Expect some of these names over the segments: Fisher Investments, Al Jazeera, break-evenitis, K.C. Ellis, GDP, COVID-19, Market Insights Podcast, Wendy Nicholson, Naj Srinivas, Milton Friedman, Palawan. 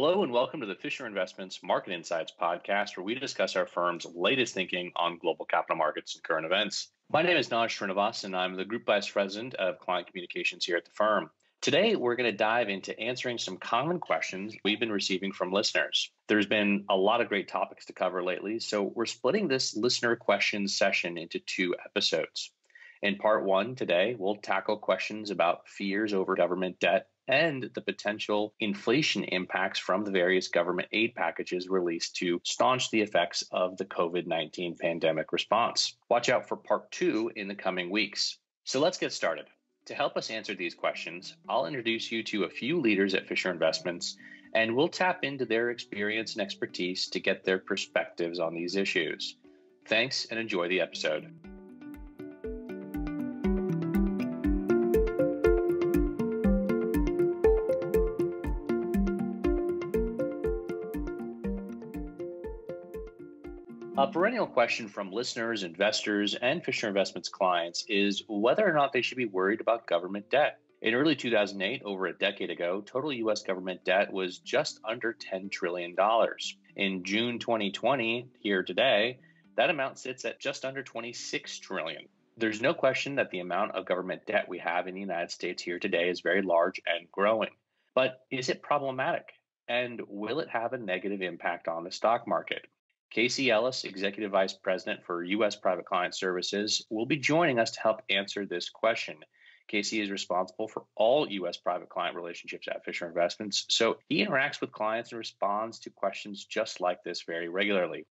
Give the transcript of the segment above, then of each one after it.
Hello and welcome to the Fisher Investments Market Insights podcast, where we discuss our firm's latest thinking on global capital markets and current events. My name is Naj Srinivas, and I'm the Group Vice President of Client Communications here at the firm. Today, we're going to dive into answering some common questions we've been receiving from listeners. There's been a lot of great topics to cover lately, so we're splitting this listener question session into two episodes. In part one today, we'll tackle questions about fears over government debt and the potential inflation impacts from the various government aid packages released to staunch the effects of the COVID-19 pandemic response. Watch out for part two in the coming weeks. So let's get started. To help us answer these questions, I'll introduce you to a few leaders at Fisher Investments, and we'll tap into their experience and expertise to get their perspectives on these issues. Thanks and enjoy the episode. A perennial question from listeners, investors, and Fisher Investments clients is whether or not they should be worried about government debt. In early 2008, over a decade ago, total U.S. government debt was just under $10 trillion. In June 2020, here today, that amount sits at just under $26 trillion. There's no question that the amount of government debt we have in the United States here today is very large and growing. But is it problematic? And will it have a negative impact on the stock market? K.C. Ellis, Executive Vice President for US Private Client Services, will be joining us to help answer this question. K.C. is responsible for all US private client relationships at Fisher Investments, so he interacts with clients and responds to questions just like this very regularly.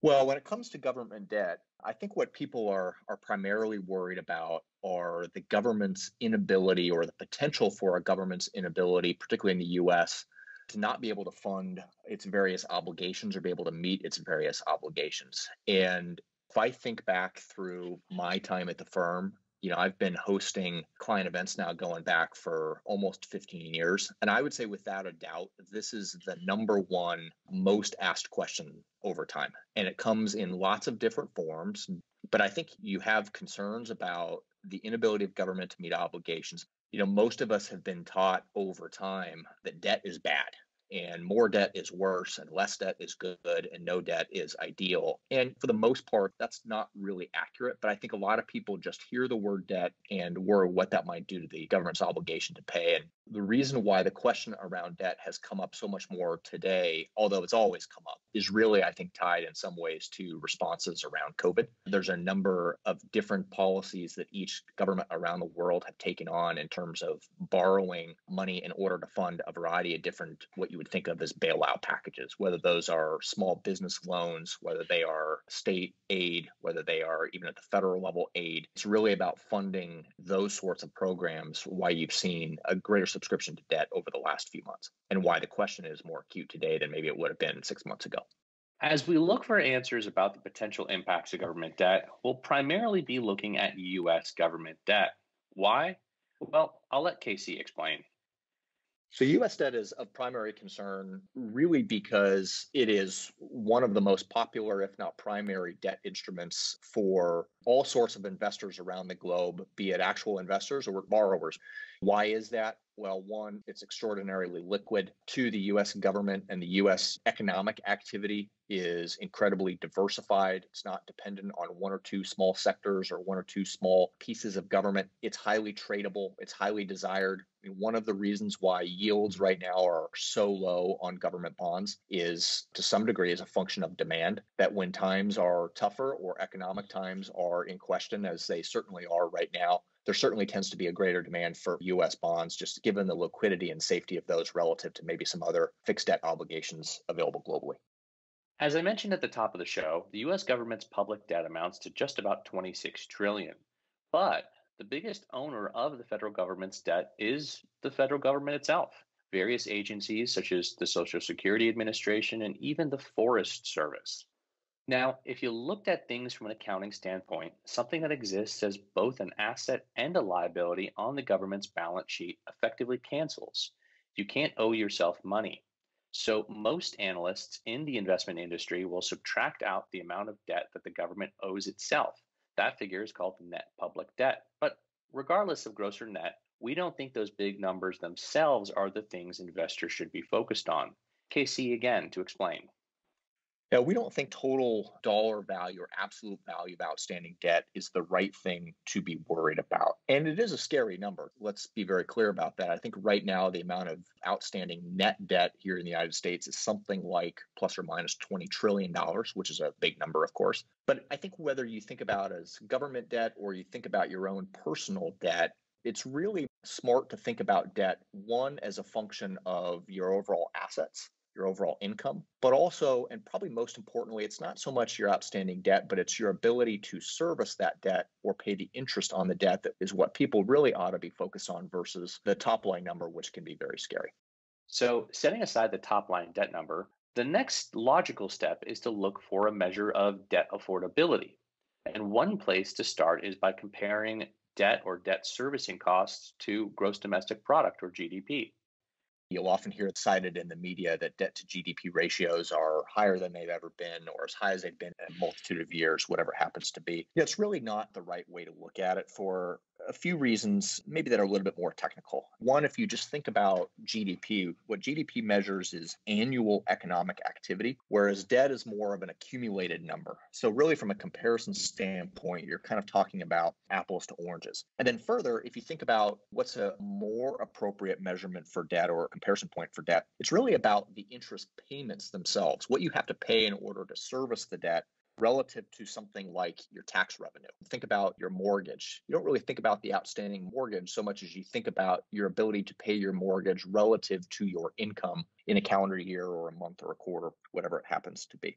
Well, when it comes to government debt, I think what people are primarily worried about are the government's inability or the potential for a government's inability, particularly in the US, to not be able to fund its various obligations or be able to meet its various obligations. And if I think back through my time at the firm, I've been hosting client events now going back for almost 15 years. And I would say without a doubt, this is the number one most asked question over time. And it comes in lots of different forms. But I think you have concerns about the inability of government to meet obligations. Most of us have been taught over time that debt is bad, and more debt is worse, and less debt is good, and no debt is ideal. And for the most part, that's not really accurate. But I think a lot of people just hear the word debt and worry what that might do to the government's obligation to pay. And the reason why the question around debt has come up so much more today, although it's always come up, is really, I think, tied in some ways to responses around COVID. There's a number of different policies that each government around the world have taken on in terms of borrowing money in order to fund a variety of different, what you would think of as bailout packages, whether those are small business loans, whether they are state aid, whether they are even at the federal level aid. It's really about funding those sorts of programs, why you've seen a greater subscription to debt over the last few months, and why the question is more acute today than maybe it would have been 6 months ago. As we look for answers about the potential impacts of government debt, we'll primarily be looking at U.S. government debt. Why? Well, I'll let K.C. explain. So U.S. debt is of primary concern really because it is one of the most popular, if not primary, debt instruments for all sorts of investors around the globe, be it actual investors or borrowers. Why is that? Well, one, it's extraordinarily liquid. Two, the U.S. government and the U.S. economic activity is incredibly diversified. It's not dependent on one or two small sectors or one or two small pieces of government. It's highly tradable. It's highly desired. I mean, one of the reasons why yields right now are so low on government bonds is, to some degree, is a function of demand, that when times are tougher or economic times are in question, as they certainly are right now, there certainly tends to be a greater demand for U.S. bonds, just given the liquidity and safety of those relative to maybe some other fixed debt obligations available globally. As I mentioned at the top of the show, the U.S. government's public debt amounts to just about $26 trillion. But the biggest owner of the federal government's debt is the federal government itself. Various agencies, such as the Social Security Administration and even the Forest Service. Now, if you looked at things from an accounting standpoint, something that exists as both an asset and a liability on the government's balance sheet effectively cancels. You can't owe yourself money. So most analysts in the investment industry will subtract out the amount of debt that the government owes itself. That figure is called net public debt. But regardless of gross or net, we don't think those big numbers themselves are the things investors should be focused on. K.C. again to explain. Yeah, we don't think total dollar value or absolute value of outstanding debt is the right thing to be worried about. And it is a scary number. Let's be very clear about that. I think right now the amount of outstanding net debt here in the United States is something like plus or minus $20 trillion, which is a big number, of course. But I think whether you think about it as government debt or you think about your own personal debt, it's really smart to think about debt, one, as a function of your overall assets, your overall income, but also, and probably most importantly, it's not so much your outstanding debt, but it's your ability to service that debt or pay the interest on the debt that is what people really ought to be focused on versus the top line number, which can be very scary. So setting aside the top line debt number, the next logical step is to look for a measure of debt affordability. And one place to start is by comparing debt or debt servicing costs to gross domestic product or GDP. You'll often hear it cited in the media that debt to GDP ratios are higher than they've ever been or as high as they've been in a multitude of years, whatever happens to be. It's really not the right way to look at it for a few reasons, maybe that are a little bit more technical. One, if you just think about GDP, what GDP measures is annual economic activity, whereas debt is more of an accumulated number. So really from a comparison standpoint, you're kind of talking about apples to oranges. And then further, if you think about what's a more appropriate measurement for debt or a comparison point for debt, it's really about the interest payments themselves, what you have to pay in order to service the debt relative to something like your tax revenue. Think about your mortgage. You don't really think about the outstanding mortgage so much as you think about your ability to pay your mortgage relative to your income in a calendar year or a month or a quarter, whatever it happens to be.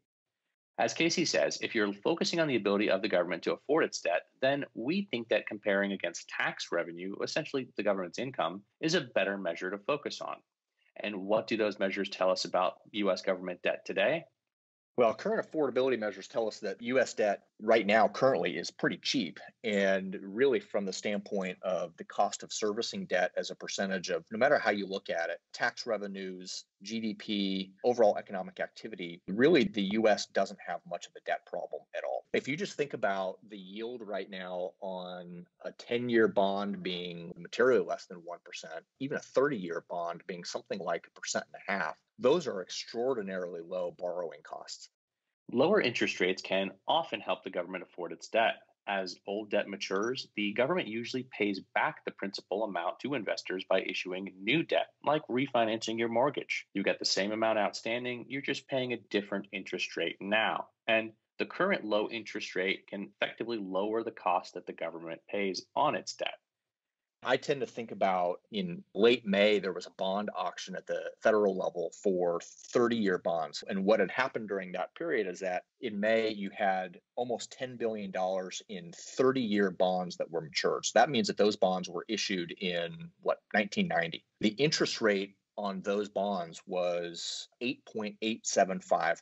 As K.C. says, if you're focusing on the ability of the government to afford its debt, then we think that comparing against tax revenue, essentially the government's income, is a better measure to focus on. And what do those measures tell us about U.S. government debt today? Well, current affordability measures tell us that U.S. debt right now currently is pretty cheap. And really from the standpoint of the cost of servicing debt as a percentage of, no matter how you look at it, tax revenues, GDP, overall economic activity, really the U.S. doesn't have much of a debt problem at all. If you just think about the yield right now on a 10-year bond being materially less than 1%, even a 30-year bond being something like 1.5%, those are extraordinarily low borrowing costs. Lower interest rates can often help the government afford its debt. As old debt matures, the government usually pays back the principal amount to investors by issuing new debt, like refinancing your mortgage. You get the same amount outstanding, you're just paying a different interest rate now. And the current low interest rate can effectively lower the cost that the government pays on its debt. I tend to think about in late May, there was a bond auction at the federal level for 30-year bonds. And what had happened during that period is that in May, you had almost $10 billion in 30-year bonds that were matured. So that means that those bonds were issued in, 1990. The interest rate on those bonds was 8.875%.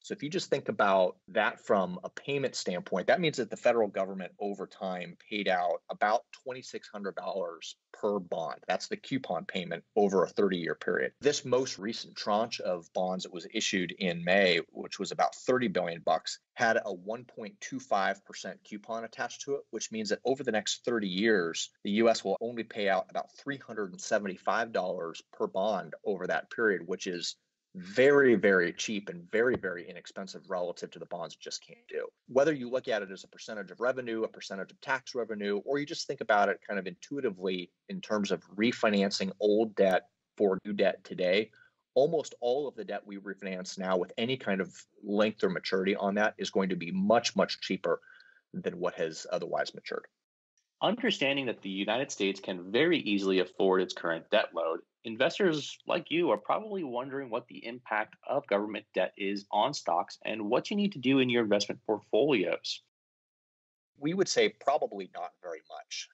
So if you just think about that from a payment standpoint, that means that the federal government over time paid out about $2,600 per bond. That's the coupon payment over a 30-year period. This most recent tranche of bonds that was issued in May, which was about $30 billion, had a 1.25% coupon attached to it, which means that over the next 30 years, the U.S. will only pay out about $375 per bond over that period, which is very, very cheap and very, very inexpensive relative to the bonds you just can't do. Whether you look at it as a percentage of revenue, a percentage of tax revenue, or you just think about it kind of intuitively in terms of refinancing old debt for new debt today, almost all of the debt we refinance now with any kind of length or maturity on that is going to be much, much cheaper than what has otherwise matured. Understanding that the United States can very easily afford its current debt load, investors like you are probably wondering what the impact of government debt is on stocks and what you need to do in your investment portfolios. We would say probably not very much.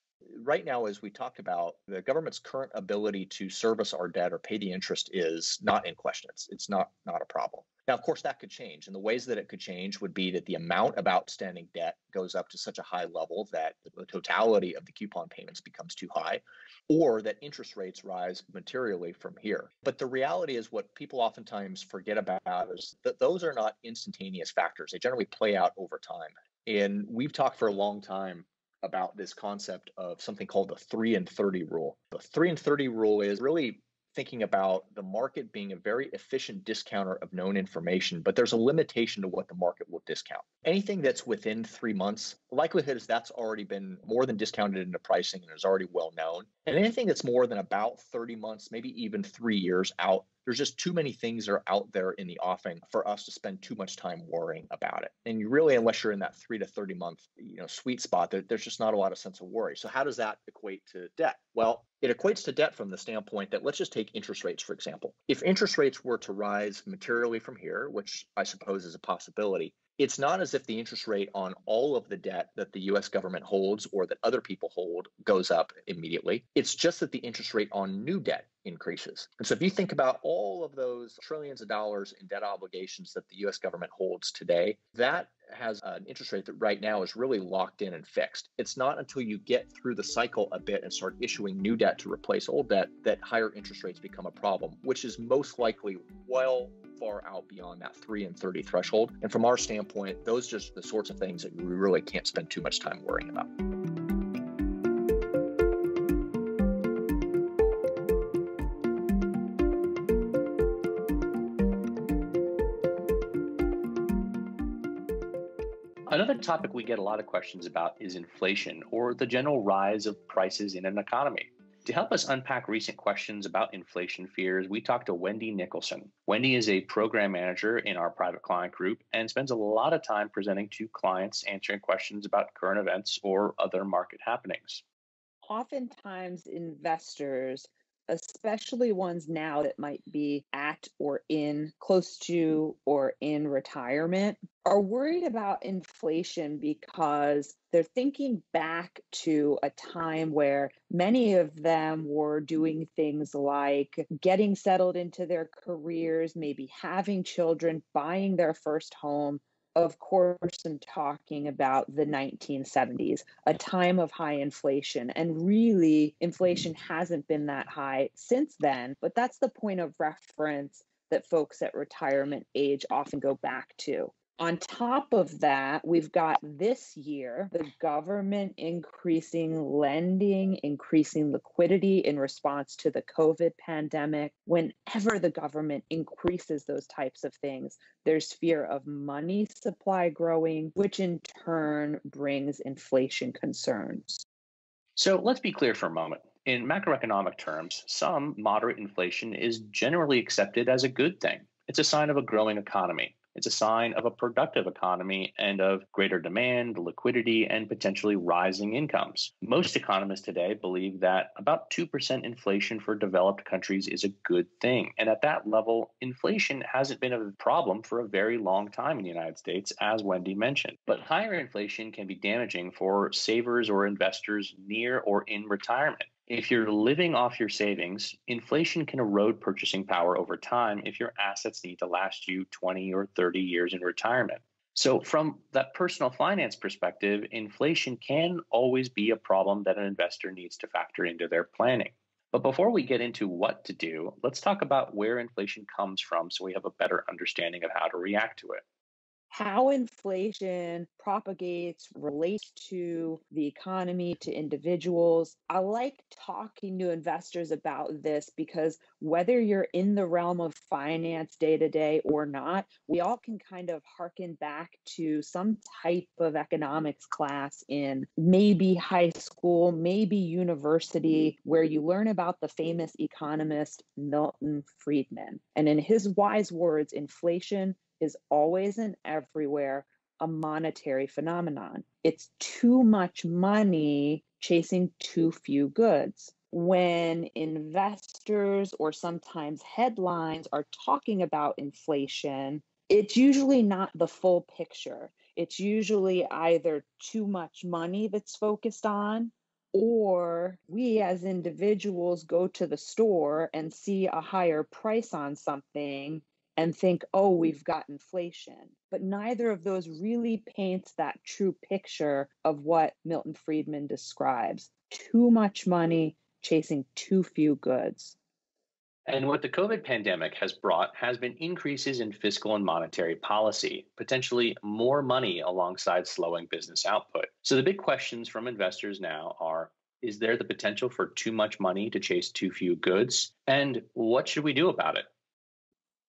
Right now, as we talked about, the government's current ability to service our debt or pay the interest is not in question. It's not a problem. Now, of course, that could change. And the ways that it could change would be that the amount of outstanding debt goes up to such a high level that the totality of the coupon payments becomes too high, or that interest rates rise materially from here. But the reality is what people oftentimes forget about is that those are not instantaneous factors. They generally play out over time. And we've talked for a long time about this concept of something called the 3 and 30 rule. The 3 and 30 rule is really thinking about the market being a very efficient discounter of known information, but there's a limitation to what the market will discount. Anything that's within 3 months, the likelihood is that's already been more than discounted into pricing and is already well known. And anything that's more than about 30 months, maybe even 3 years out, there's just too many things that are out there in the offing for us to spend too much time worrying about it. And you really, unless you're in that 3 to 30 month, sweet spot, there's just not a lot of sense of worry. So how does that equate to debt? Well, it equates to debt from the standpoint that let's just take interest rates, for example. If interest rates were to rise materially from here, which I suppose is a possibility, it's not as if the interest rate on all of the debt that the U.S. government holds or that other people hold goes up immediately. It's just that the interest rate on new debt increases. And so if you think about all of those trillions of dollars in debt obligations that the U.S. government holds today, that has an interest rate that right now is really locked in and fixed. It's not until you get through the cycle a bit and start issuing new debt to replace old debt that higher interest rates become a problem, which is most likely well far out beyond that 3 and 30 threshold. And from our standpoint, those are just the sorts of things that we really can't spend too much time worrying about. Another topic we get a lot of questions about is inflation, or the general rise of prices in an economy. To help us unpack recent questions about inflation fears, we talked to Wendy Nicholson. Wendy is a program manager in our private client group and spends a lot of time presenting to clients, answering questions about current events or other market happenings. Oftentimes, investors, especially ones now that might be at or in close to or in retirement, are worried about inflation because they're thinking back to a time where many of them were doing things like getting settled into their careers, maybe having children, buying their first home. Of course, I'm talking about the 1970s, a time of high inflation. And really, inflation hasn't been that high since then, but that's the point of reference that folks at retirement age often go back to. On top of that, we've got this year, the government increasing lending, increasing liquidity in response to the COVID pandemic. Whenever the government increases those types of things, there's fear of money supply growing, which in turn brings inflation concerns. So let's be clear for a moment. In macroeconomic terms, some moderate inflation is generally accepted as a good thing. It's a sign of a growing economy. It's a sign of a productive economy and of greater demand, liquidity, and potentially rising incomes. Most economists today believe that about 2% inflation for developed countries is a good thing. And at that level, inflation hasn't been a problem for a very long time in the United States, as Wendy mentioned. But higher inflation can be damaging for savers or investors near or in retirement. If you're living off your savings, inflation can erode purchasing power over time if your assets need to last you 20 or 30 years in retirement. So from that personal finance perspective, inflation can always be a problem that an investor needs to factor into their planning. But before we get into what to do, let's talk about where inflation comes from so we have a better understanding of how to react to it. How inflation propagates, relates to the economy, to individuals. I like talking to investors about this because whether you're in the realm of finance day to day or not, we all can kind of harken back to some type of economics class in maybe high school, maybe university, where you learn about the famous economist Milton Friedman. And in his wise words, inflation is always and everywhere a monetary phenomenon. It's too much money chasing too few goods. When investors or sometimes headlines are talking about inflation, it's usually not the full picture. It's usually either too much money that's focused on, or we as individuals go to the store and see a higher price on something and think, oh, we've got inflation. But neither of those really paints that true picture of what Milton Friedman describes. Too much money chasing too few goods. And what the COVID pandemic has brought has been increases in fiscal and monetary policy, potentially more money alongside slowing business output. So the big questions from investors now are, Is there the potential for too much money to chase too few goods? And what should we do about it?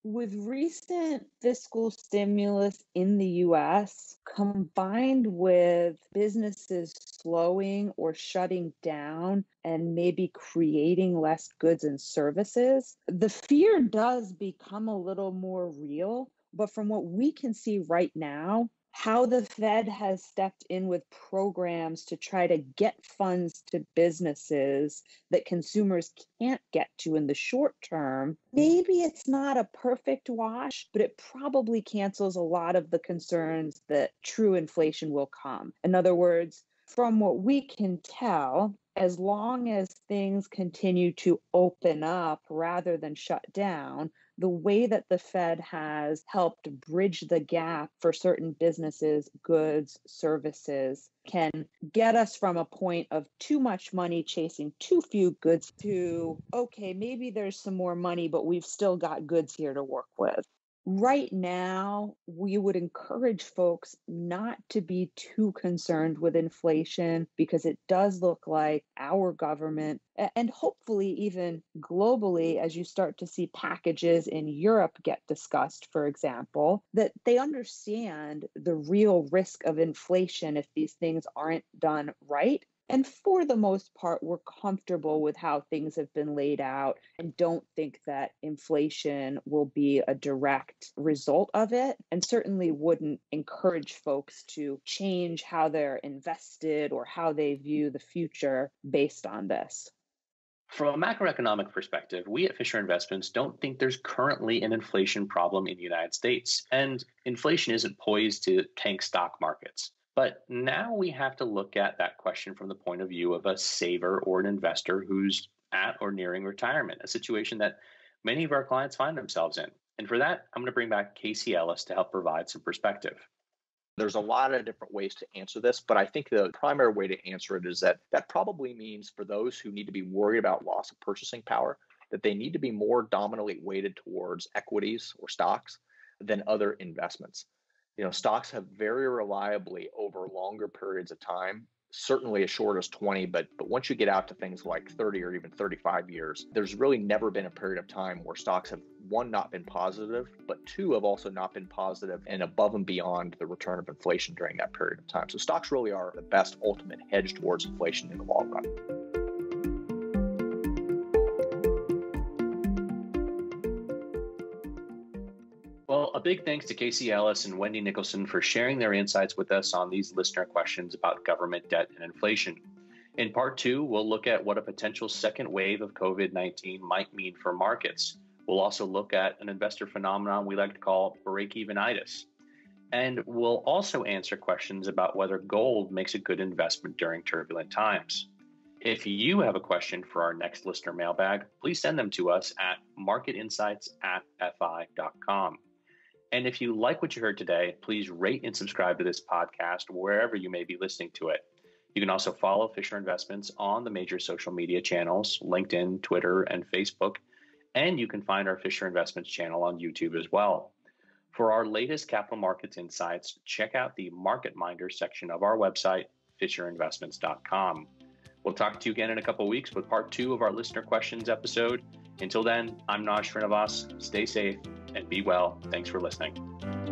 With recent fiscal stimulus in the U.S., combined with businesses slowing or shutting down and maybe creating less goods and services, the fear does become a little more real. But from what we can see right now, how the Fed has stepped in with programs to try to get funds to businesses that consumers can't get to in the short term, maybe it's not a perfect wash, but it probably cancels a lot of the concerns that true inflation will come. In other words, from what we can tell, as long as things continue to open up rather than shut down, the way that the Fed has helped bridge the gap for certain businesses, goods, services, can get us from a point of too much money chasing too few goods to, okay, maybe there's some more money, but we've still got goods here to work with. Right now, we would encourage folks not to be too concerned with inflation because it does look like our government, and hopefully even globally, as you start to see packages in Europe get discussed, for example, that they understand the real risk of inflation if these things aren't done right. And for the most part, we're comfortable with how things have been laid out and don't think that inflation will be a direct result of it, and certainly wouldn't encourage folks to change how they're invested or how they view the future based on this. From a macroeconomic perspective, we at Fisher Investments don't think there's currently an inflation problem in the United States, and inflation isn't poised to tank stock markets. But now we have to look at that question from the point of view of a saver or an investor who's at or nearing retirement, a situation that many of our clients find themselves in. And for that, I'm going to bring back K.C. Ellis to help provide some perspective. There's a lot of different ways to answer this, but I think the primary way to answer it is that probably means for those who need to be worried about loss of purchasing power, that they need to be more dominantly weighted towards equities or stocks than other investments. You know, stocks have very reliably over longer periods of time, certainly as short as 20, but once you get out to things like 30 or even 35 years, there's really never been a period of time where stocks have, one, not been positive, but two, have also not been positive and above and beyond the return of inflation during that period of time. So stocks really are the best ultimate hedge towards inflation in the long run. A big thanks to K.C. Ellis and Wendy Nicholson for sharing their insights with us on these listener questions about government debt and inflation. In part two, we'll look at what a potential second wave of COVID-19 might mean for markets. We'll also look at an investor phenomenon we like to call break-evenitis. And we'll also answer questions about whether gold makes a good investment during turbulent times. If you have a question for our next listener mailbag, please send them to us at marketinsights@fi.com. And if you like what you heard today, please rate and subscribe to this podcast wherever you may be listening to it. You can also follow Fisher Investments on the major social media channels, LinkedIn, Twitter, and Facebook. And you can find our Fisher Investments channel on YouTube as well. For our latest capital markets insights, check out the Market Minder section of our website, FisherInvestments.com. We'll talk to you again in a couple of weeks with part two of our listener questions episode. Until then, I'm Naj Srinivas. Stay safe and be well. Thanks for listening.